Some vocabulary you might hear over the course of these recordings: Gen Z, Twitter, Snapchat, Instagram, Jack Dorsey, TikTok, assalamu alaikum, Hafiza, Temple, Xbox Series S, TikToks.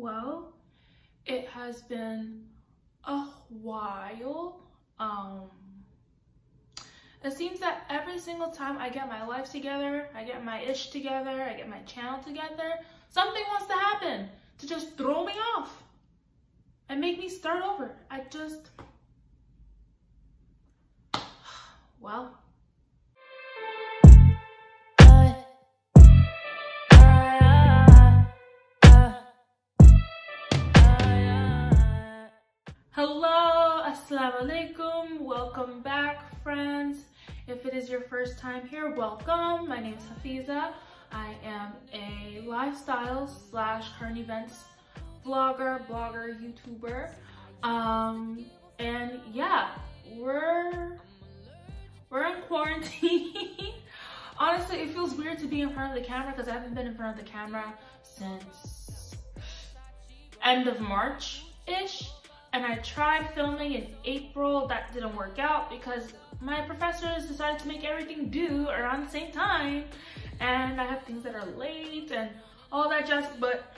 Well, it has been a while. It seems that every single time I get my life together, I get my ish together, I get my channel together, something wants to happen to just throw me off and make me start over. Well. Hello, assalamu alaikum, welcome back friends. If it is your first time here, welcome. My name is Hafiza. I am a lifestyle / current events blogger, YouTuber. And yeah, we're in quarantine. Honestly, it feels weird to be in front of the camera because I haven't been in front of the camera since end of March-ish. And I tried filming in April. That didn't work out because my professors decided to make everything due around the same time, and I have things that are late and all that jazz, but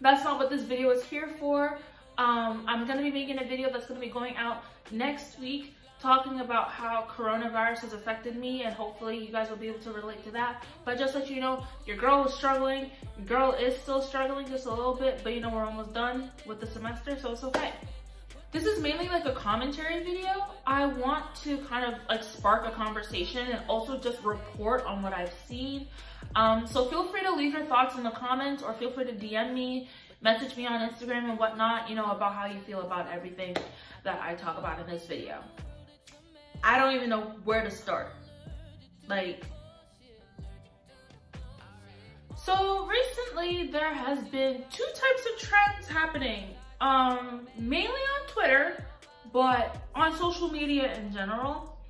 that's not what this video is here for. I'm gonna be making a video that's gonna be going out next week talking about how coronavirus has affected me, and hopefully you guys will be able to relate to that. But just let you know, your girl was struggling. Your girl is still struggling just a little bit, but you know, we're almost done with the semester, so it's okay. This is mainly like a commentary video. I want to kind of like spark a conversation and also just report on what I've seen. So feel free to leave your thoughts in the comments, or feel free to DM me, message me on Instagram and whatnot, you know, about how you feel about everything that I talk about in this video. I don't even know where to start. Like, so recently there has been two types of trends happening, mainly on Twitter, but on social media in general.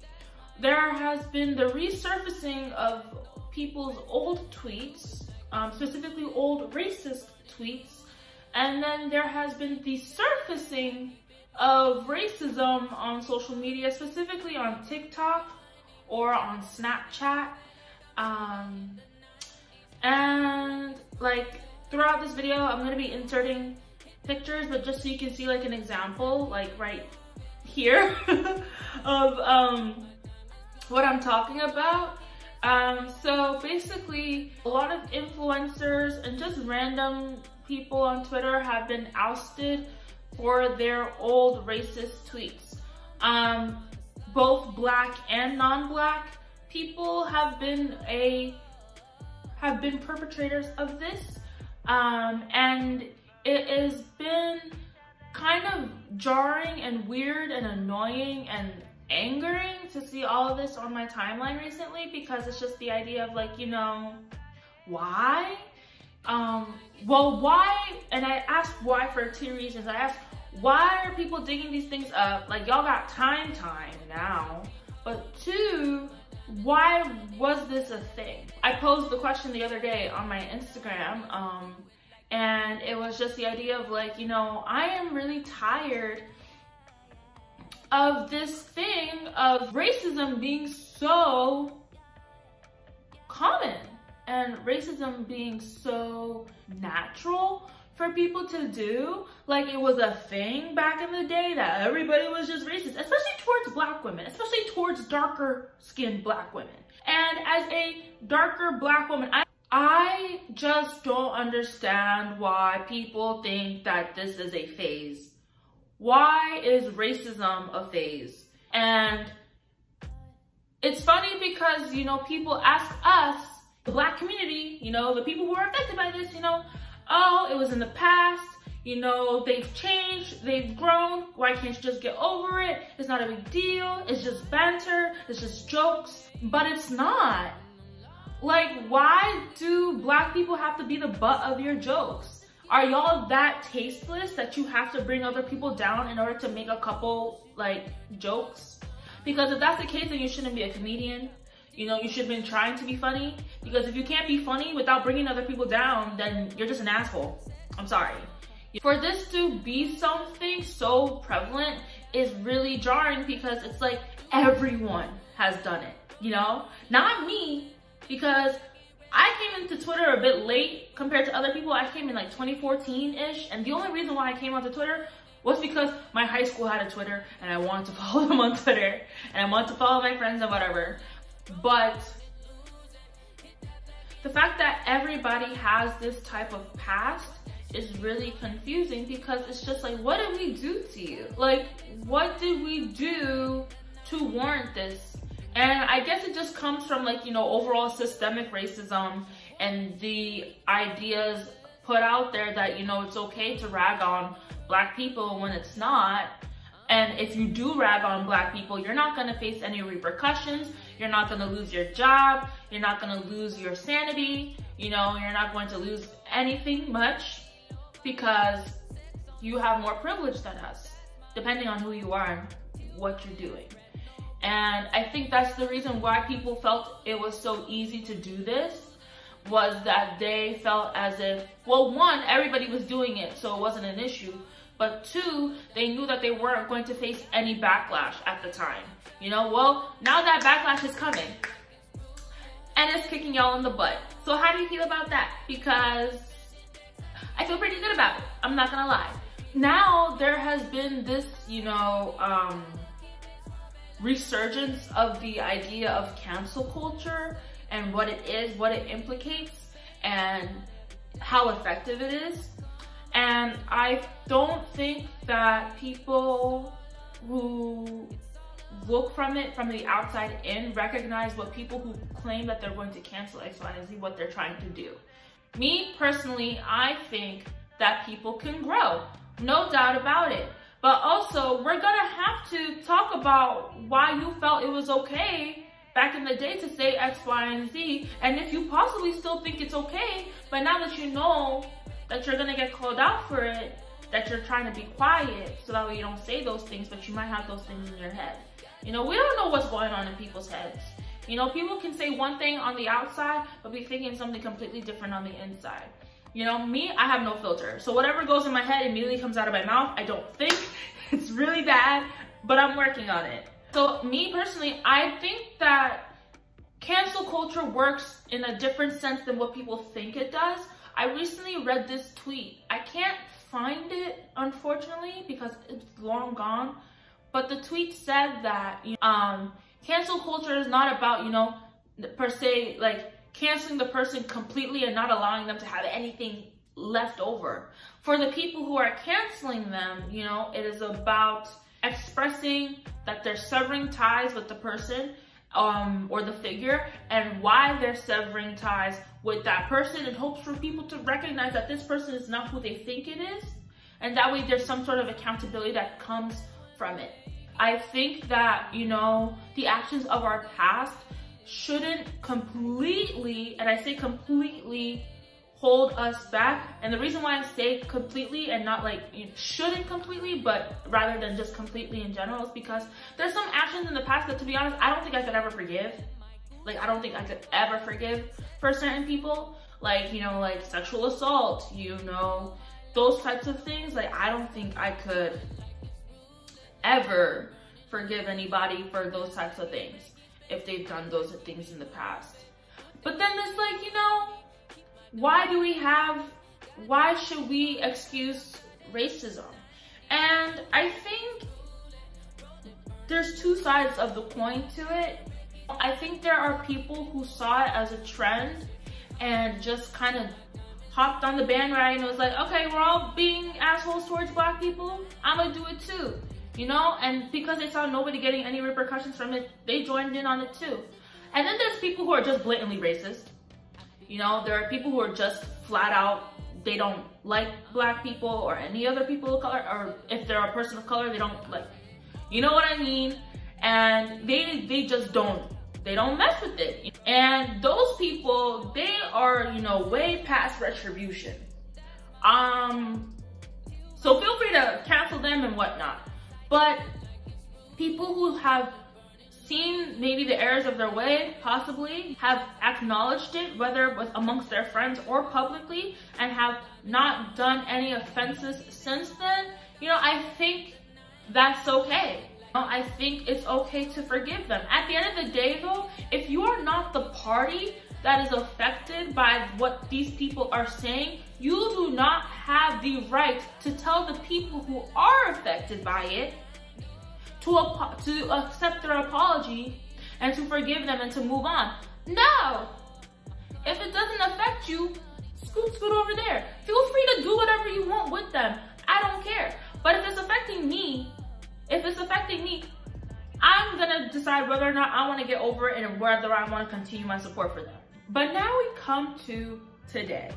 There has been the resurfacing of people's old tweets, specifically old racist tweets, and then there has been the surfacing of racism on social media, specifically on TikTok or on Snapchat. And like throughout this video, I'm going to be inserting pictures, but just so you can see like an example, like right here of what I'm talking about. So basically a lot of influencers and just random people on Twitter have been ousted for their old racist tweets. Both black and non-black people have been perpetrators of this, and it has been kind of jarring and weird and annoying and angering to see all of this on my timeline recently, because it's just the idea of like, you know, why? Well, why? And I asked why for 2 reasons. I asked, why are people digging these things up? Like, y'all got time now. But 2, why was this a thing? I posed the question the other day on my Instagram, and it was just the idea of like, you know, I am really tired of this thing of racism being so common, and racism being so natural for people to do. Like, it was a thing back in the day that everybody was just racist, especially towards black women, especially towards darker skinned black women. And as a darker black woman, I just don't understand why people think that this is a phase. Why is racism a phase? And it's funny because, you know, people ask us, the black community, you know, the people who are affected by this, you know, oh, it was in the past, you know, they've changed, they've grown, why can't you just get over it? It's not a big deal, it's just banter, it's just jokes. But it's not. Like, why do black people have to be the butt of your jokes? Are y'all that tasteless that you have to bring other people down in order to make a couple, like, jokes? Because if that's the case, then you shouldn't be a comedian. You know, you should have been trying to be funny, because if you can't be funny without bringing other people down, then you're just an asshole. I'm sorry. For this to be something so prevalent is really jarring, because it's like everyone has done it, you know? Not me, because I came into Twitter a bit late compared to other people. I came in like 2014-ish, and the only reason why I came onto Twitter was because my high school had a Twitter and I wanted to follow them on Twitter and I wanted to follow my friends and whatever. But the fact that everybody has this type of past is really confusing, because it's just like, what did we do to you? Like, what did we do to warrant this? And I guess it just comes from, like, you know, overall systemic racism and the ideas put out there that, you know, it's okay to rag on Black people when it's not. And if you do rag on Black people, you're not gonna face any repercussions. You're not gonna lose your job. You're not gonna lose your sanity. You know, you're not going to lose anything much because you have more privilege than us, depending on who you are and what you're doing. And I think that's the reason why people felt it was so easy to do this, was that they felt as if, well, one, everybody was doing it, so it wasn't an issue. But two, they knew that they weren't going to face any backlash at the time. You know, well, now that backlash is coming and it's kicking y'all in the butt. So how do you feel about that? Because I feel pretty good about it, I'm not gonna lie. Now there has been this, you know, resurgence of the idea of cancel culture and what it is, what it implicates, and how effective it is. And I don't think that people who look from it from the outside in recognize what people who claim that they're going to cancel X, Y, and Z, what they're trying to do. Me personally, I think that people can grow, no doubt about it. But also, we're gonna have to talk about why you felt it was okay back in the day to say X, Y, and Z, and if you possibly still think it's okay, but now that you know that you're gonna get called out for it, that you're trying to be quiet so that way you don't say those things, but you might have those things in your head. You know, we don't know what's going on in people's heads. You know, people can say one thing on the outside, but be thinking something completely different on the inside. You know, me, I have no filter. So whatever goes in my head immediately comes out of my mouth. I don't think. It's really bad, but I'm working on it. So me personally, I think that cancel culture works in a different sense than what people think it does. I recently read this tweet. I can't find it, unfortunately, because it's long gone. But the tweet said that cancel culture is not about, you know, per se, like, canceling the person completely and not allowing them to have anything left over. For the people who are canceling them, you know, it is about expressing that they're severing ties with the person or the figure, and why they're severing ties with that person, in hopes for people to recognize that this person is not who they think it is, and that way there's some sort of accountability that comes from it. I think that, you know, the actions of our past shouldn't completely, and I say completely, hold us back. And the reason why I say completely and not like, you shouldn't completely, but rather than just completely in general, is because there's some actions in the past that, to be honest, I don't think I could ever forgive. Like, I don't think I could ever forgive for certain people. Like, you know, like sexual assault, you know, those types of things. Like, I don't think I could ever forgive anybody for those types of things if they've done those things in the past. But then it's like, you know, why should we excuse racism? And I think there's two sides of the coin to it. I think there are people who saw it as a trend and just kind of hopped on the bandwagon and was like, okay, we're all being assholes towards Black people, I'm gonna do it too. You know, and because they saw nobody getting any repercussions from it, they joined in on it too. And then there's people who are just blatantly racist. You know, there are people who are just flat out, they don't like Black people or any other people of color, or if they're a person of color, they don't like, you know what I mean? And they just don't mess with it. And those people, they are, you know, way past retribution. So feel free to cancel them and whatnot. But people who have seen maybe the errors of their way, possibly, have acknowledged it, whether with amongst their friends or publicly, and have not done any offenses since then, you know, I think that's okay. I think it's okay to forgive them. At the end of the day though, if you are not the party that is affected by what these people are saying, you do not have the right to tell the people who are affected by it to accept their apology and to forgive them and to move on. No! If it doesn't affect you, scoot over there. Feel free to do whatever you want with them. I don't care. But if it's affecting me, I'm gonna decide whether or not I wanna get over it and whether I wanna continue my support for them. But now we come to today.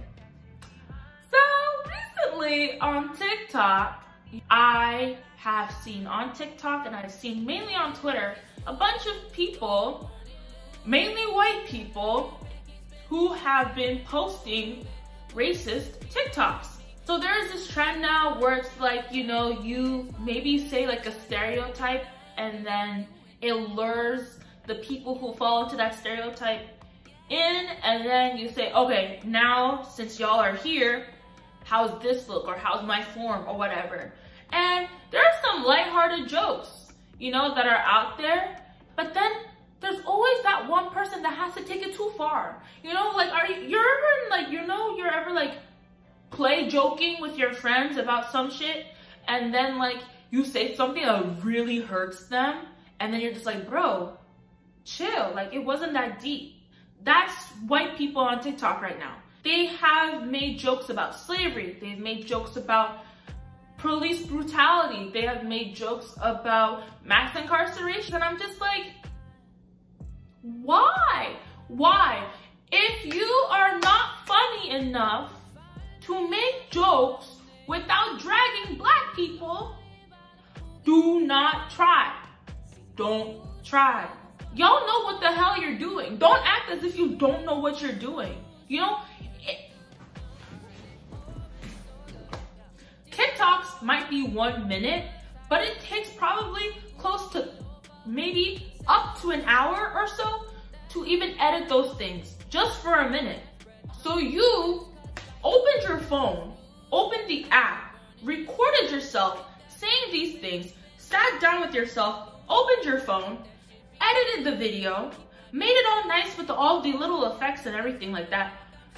So recently on TikTok, I have seen on TikTok and I've seen mainly on Twitter, a bunch of people, mainly white people, who have been posting racist TikToks. So there is this trend now where it's like, you know, you maybe say like a stereotype and then it lures the people who fall into that stereotype in, and then you say, okay, now since y'all are here, how's this look or how's my form or whatever. And there are some lighthearted jokes, you know, that are out there, but then there's always that one person that has to take it too far. You know, like, you're ever like play joking with your friends about some shit, and then like you say something that really hurts them, and then you're just like, bro, chill, like it wasn't that deep. That's white people on TikTok right now. They have made jokes about slavery. They've made jokes about police brutality. They have made jokes about mass incarceration. And I'm just like, why? Why? If you are not funny enough to make jokes without dragging black people, do not try. Don't try. Y'all know what the hell you're doing. Don't act as if you don't know what you're doing. You know, TikToks might be 1 minute, but it takes probably close to maybe up to an hour or so to even edit those things just for a minute. So you opened your phone, opened the app, recorded yourself saying these things, sat down with yourself, opened your phone, edited the video, made it all nice with all the little effects and everything like that,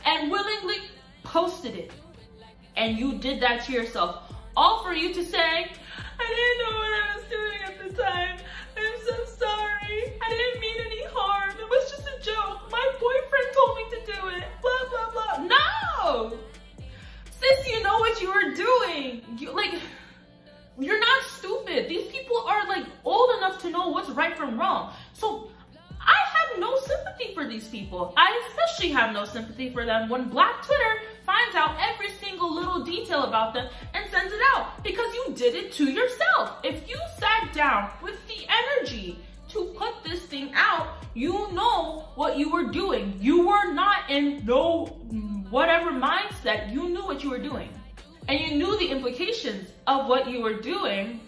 and willingly posted it. And you did that to yourself, all for you to say, I didn't know what I was doing at the time. I'm so sorry. I didn't mean any harm. It was just a joke. My boyfriend told me to do it. Blah, blah, blah. No! Sis, you know what you were doing. You're not stupid. These people are like old enough to know what's right from wrong. So I have no sympathy for these people. I especially have no sympathy for them when Black Twitter finds out every single little detail about them and sends it out, because you did it to yourself. If you sat down with the energy to put this thing out, you know what you were doing. You were not in no whatever mindset. You knew what you were doing. And you knew the implications of what you were doing,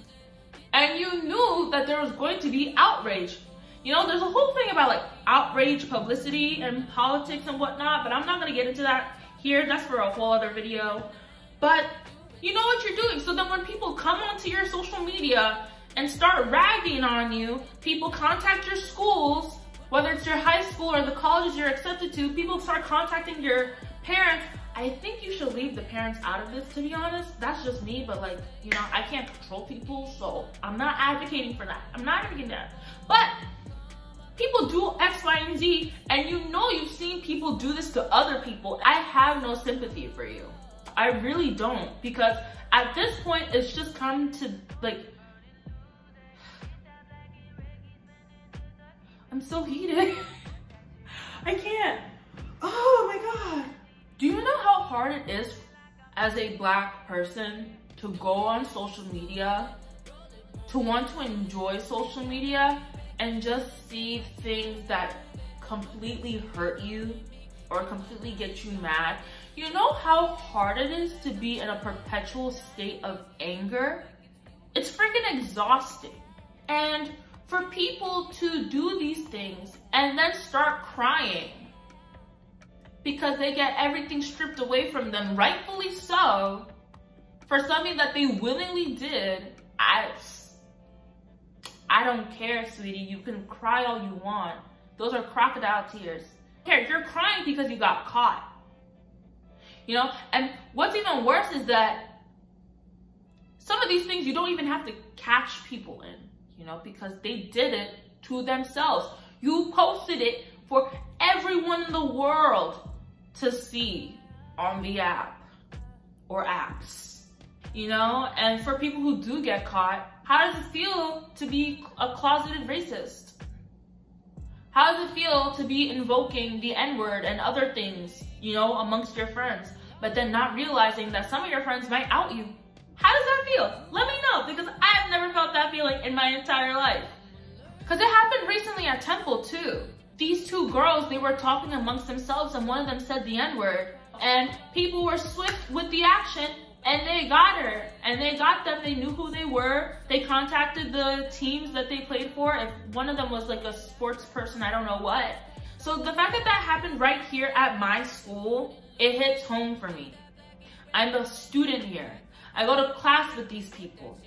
and you knew that there was going to be outrage. You know, there's a whole thing about like outrage publicity and politics and whatnot, but I'm not gonna get into that here. That's for a whole other video. But you know what you're doing. So then when people come onto your social media and start ragging on you, people contact your schools, whether it's your high school or the colleges you're accepted to, people start contacting your parents. I think you should leave the parents out of this, to be honest. That's just me, but like, you know, I can't control people, so I'm not advocating for that. I'm not advocating that. But people do X, Y, and Z, and you know you've seen people do this to other people. I have no sympathy for you. I really don't, because at this point, it's just come to like, I'm so heated. I can't. Oh my God. Do you know how hard it is as a Black person to go on social media, to want to enjoy social media and just see things that completely hurt you or completely get you mad? You know how hard it is to be in a perpetual state of anger? It's freaking exhausting. And for people to do these things and then start crying because they get everything stripped away from them, rightfully so, for something that they willingly did, I don't care, sweetie. You can cry all you want. Those are crocodile tears. Here, you're crying because you got caught. You know, and what's even worse is that some of these things you don't even have to catch people in, you know, because they did it to themselves. You posted it for everyone in the world to see on the app or apps, you know? And for people who do get caught, how does it feel to be a closeted racist? How does it feel to be invoking the N-word and other things, you know, amongst your friends, but then not realizing that some of your friends might out you? How does that feel? Let me know, because I've never felt that feeling in my entire life. Because it happened recently at Temple too. These two girls, they were talking amongst themselves and one of them said the N-word, and people were swift with the action and they got her and they got them. They knew who they were. They contacted the teams that they played for. If one of them was like a sports person, I don't know what. So the fact that that happened right here at my school, it hits home for me. I'm a student here. I go to class with these people.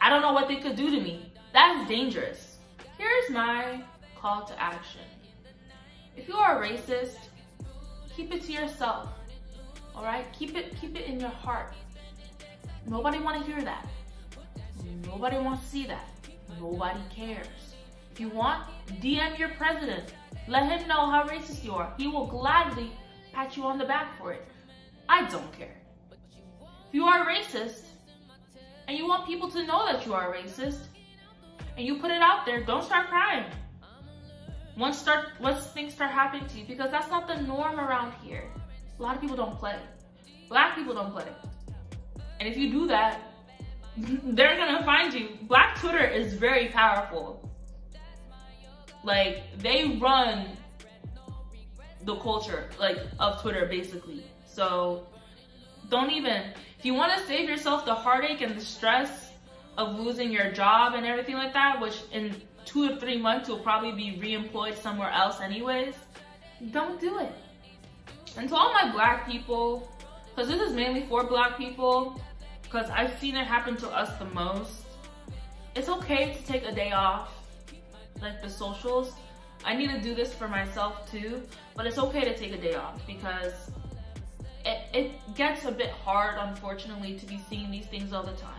I don't know what they could do to me. That's dangerous. Here's my call to action. If you are a racist, keep it to yourself, all right? Keep it in your heart. Nobody wanna hear that. Nobody wants to see that. Nobody cares. If you want, DM your president. Let him know how racist you are. He will gladly pat you on the back for it. I don't care. If you are racist and you want people to know that you are racist and you put it out there, don't start crying once things start happening to you, because that's not the norm around here. A lot of people don't play. Black people don't play. And if you do that, they're gonna find you. Black Twitter is very powerful. Like, they run the culture, like, of Twitter, basically. So don't even, if you want to save yourself the heartache and the stress of losing your job and everything like that, which in 2 to 3 months you'll probably be reemployed somewhere else anyways, don't do it. And to all my black people, because this is mainly for black people, because I've seen it happen to us the most, it's okay to take a day off, like the socials. I need to do this for myself too, but it's okay to take a day off, because it gets a bit hard, unfortunately, to be seeing these things all the time,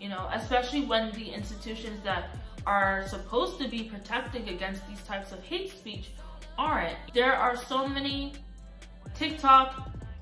you know, especially when the institutions that are supposed to be protecting against these types of hate speech aren't. There are so many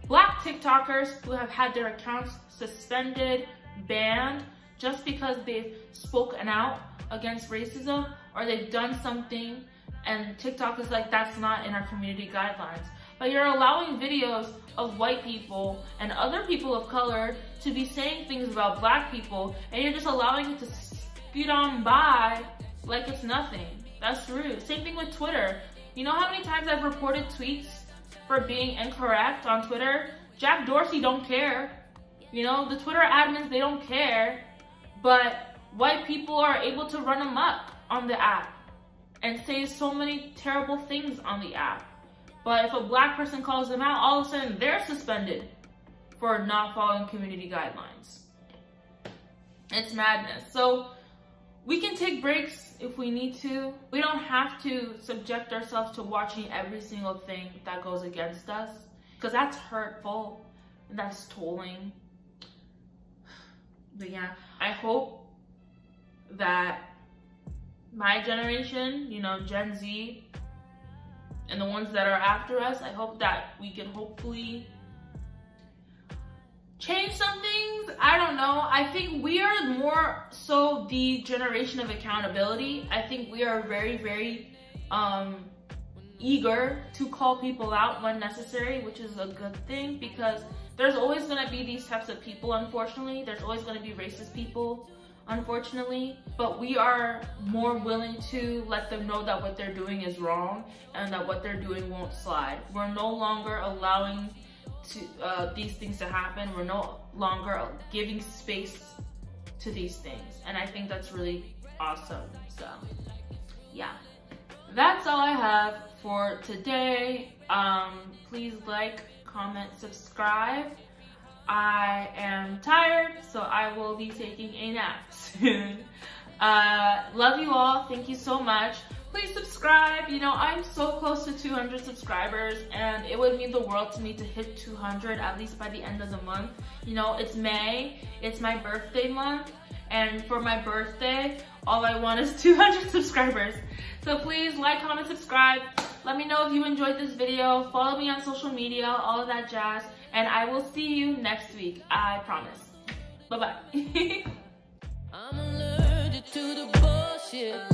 black TikTokers who have had their accounts suspended, banned, just because they've spoken out against racism or they've done something, and TikTok is like, that's not in our community guidelines. But you're allowing videos of white people and other people of color to be saying things about black people, and you're just allowing it to speed on by like it's nothing. That's rude. Same thing with Twitter. You know how many times I've reported tweets for being incorrect on Twitter? Jack Dorsey don't care. You know, the Twitter admins, they don't care. But white people are able to run amok on the app and say so many terrible things on the app. But if a black person calls them out, all of a sudden they're suspended for not following community guidelines. It's madness. So we can take breaks if we need to. We don't have to subject ourselves to watching every single thing that goes against us, because that's hurtful and that's tolling. But yeah, I hope that my generation, you know, Gen Z, and the ones that are after us, I hope that we can hopefully change some things. I don't know. I think we are more so the generation of accountability. I think we are very, very eager to call people out when necessary, which is a good thing, because there's always going to be these types of people, unfortunately. There's always going to be racist people, unfortunately, but we are more willing to let them know that what they're doing is wrong and that what they're doing won't slide. We're no longer allowing these things to happen. We're no longer giving space to these things, and I think that's really awesome. So yeah, that's all I have for today. Please like, comment, subscribe. I am tired, so I will be taking a nap soon. Love you all. Thank you so much. please subscribe. You know, I'm so close to 200 subscribers, and it would mean the world to me to hit 200 at least by the end of the month. You know, it's May, it's my birthday month, and for my birthday, all I want is 200 subscribers. So please like, comment, subscribe. Let me know if you enjoyed this video. Follow me on social media, all of that jazz. And I will see you next week. I promise. Bye-bye. I'm allergic to the bullshit.